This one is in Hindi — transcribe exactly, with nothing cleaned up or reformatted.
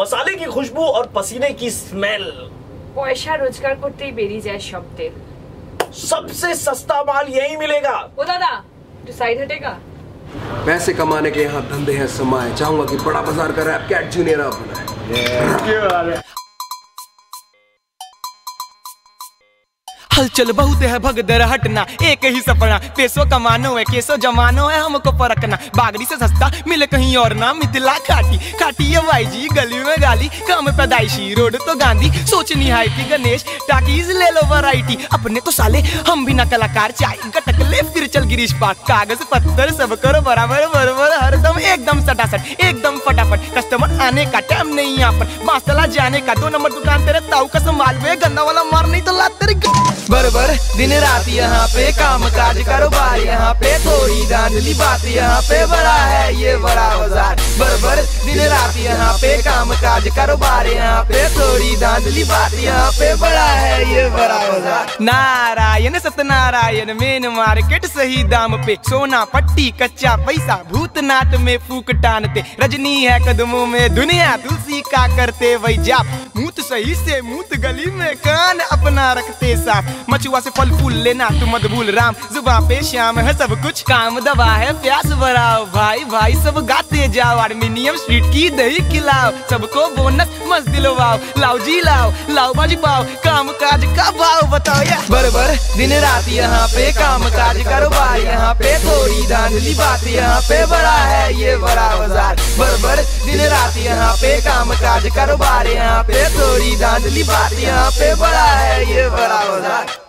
मसाले की खुशबू और पसीने की स्मेल। पैसा रोजगार करते ही बेरी जाए शब्दे। सबसे सस्ता माल यही मिलेगा। ओ दादा, तू साइड हटेगा? पैसे कमाने के यहाँ धंधे हैं समाये। चाहूंगा कि बड़ा बाजार का रैप कैट जूनियर आप बनाए। हलचल बहुत है भगदड़ हटना, एक ही सपना पैसों कमानो है, केसो जमानो है हमको परखना। बागड़ी से सस्ता मिले कहीं और ना, मिथिला काटी काटी है भाई जी, गली में गाली काम पैदाइशी, रोड तो गांधी सोचनी है कि गणेश टाकीज ले लो वैरायटी। अपने तो साले हम भी ना कलाकार, चाय गटक ले फिर चल गिरीश पार्क, कागज पत्थर सब करो बराबर बराबर, हरदम एकदम सटासट एकदम फटाफट, कस्टमर आने का टाइम नहीं यहाँ पर, बांसला जाने का दो नंबर दुकान तेरे ताऊ का संभाल वे, गंदा वाला मार नहीं तो लात तेरी बरबर। दिन रात यहाँ पे काम काज कारोबार यहाँ पे, थोड़ी धांधली बात यहाँ पे, बड़ा है ये बड़ा बाजार। बरबर दिन रात यहाँ पे काम काज कारोबार यहाँ पे, थोड़ी धांधली बात यहाँ पे, बड़ा है ये बड़ा बाजार। नारायण सत्यनारायण मेन मार्केट सही दाम पे, सोना पट्टी कच्चा पैसा भूतनाथ में फूक टानते, रजनी है कदमों में दुनिया तुलसी का करते वही जाप, मूत सही से मूत गली में कान अपना रखते साथ, मचुआ से फल फूल लेना तू मदबूल राम, जुबा पे श्याम है सब कुछ काम दवा है, प्यास भराओ भाई भाई सब गाते जाओ, आर्मीनियम स्ट्रीट की दही खिलाओ, सबको बोनस मस्त दिलवाओ, लाओ जी लाओ लाओ बाजी पाओ, काम काज का भाव बताओ यार। बरबर दिन रात यहाँ पे काम काज कारोबार यहाँ पे, थोड़ी धांधली बात यहाँ पे, बड़ा है ये बड़ा बाजार। बरबर दिन रात यहाँ पे काम काज कारोबार यहाँ पे, थोड़ी धांधली बात यहाँ पे, बड़ा है ये बड़ा बाजार।